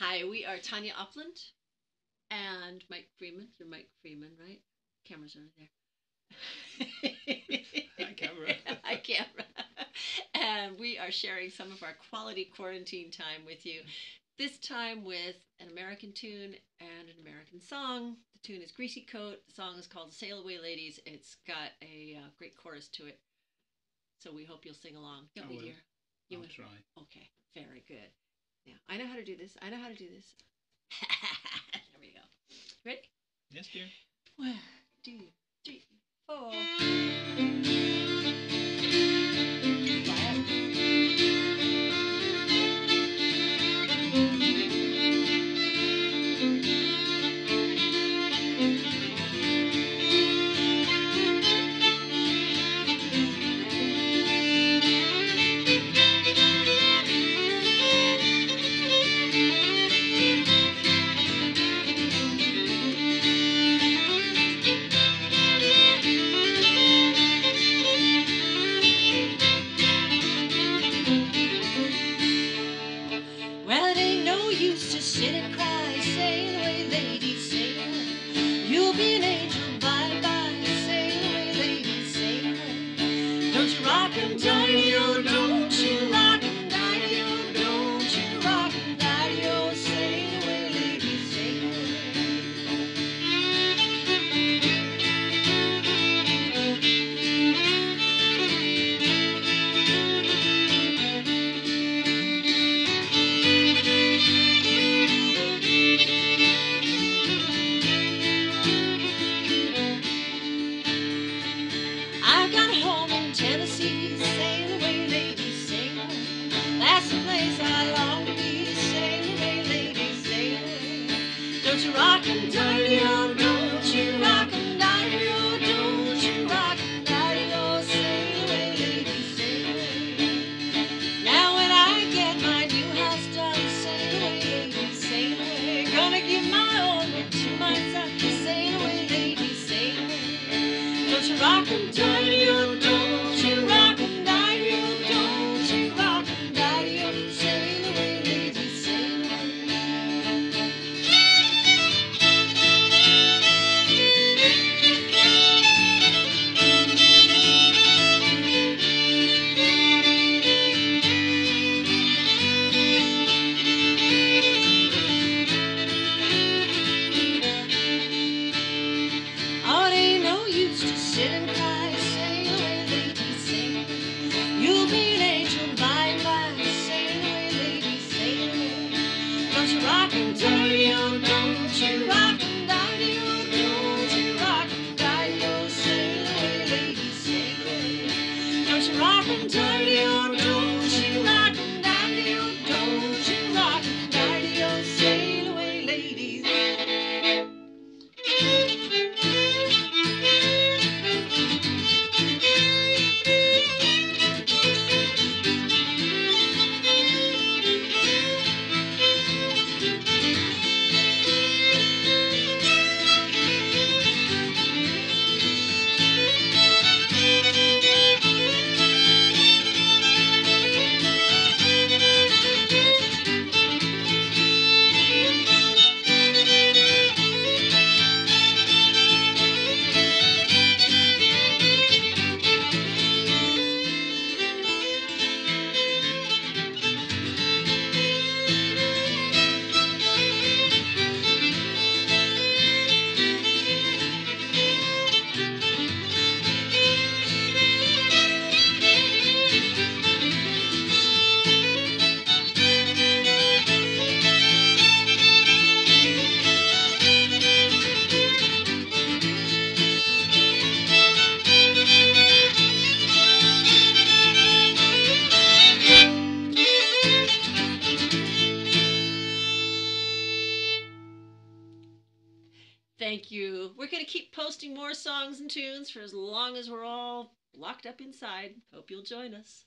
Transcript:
Hi, we are Tanya Opland and Mike Freeman. You're Mike Freeman, right? Camera's over there. Hi, camera. Hi, camera. And we are sharing some of our quality quarantine time with you. This time with an American tune and an American song. The tune is Greasy Coat. The song is called Sail Away Ladies. It's got a great chorus to it. So we hope you'll sing along. Don't we, dear? You will try. Okay, very good. Yeah, I know how to do this. I know how to do this. There we go. Ready? Yes, dear. 1, 2, 3, 4. Sit and cry, sail away, lady, sail. You'll be an angel, bye-bye, sail away, lady, sail away. Don't you rock and die-o, don't you rock and die-o, don't you rock and die-o, sail away, lady, sail away. Tennessee, sail away, lady, sail away. That's the place I long to be. Sail away, lady, sail away. Don't you rock and die-o, don't you rock and die-o, don't you rock and die-o, sail away, lady, sail away. Now when I get my new house done, sail away, lady, sail away. Gonna give my order to my son, sail away, lady, sail away. Don't you rock and die-o, don't. Sit and cry, sail away, lady, sail away. You'll be an angel by and by, sail away, lady, sail away. Don't you rock and die-o, don't you rock and die-o, don't you rock and die-o, sail away, lady, sail away. Don't you rock and die-o, don't you rock and die-o, don't you rock and die-o, sail away, ladies. Thank you. We're going to keep posting more songs and tunes for as long as we're all locked up inside. Hope you'll join us.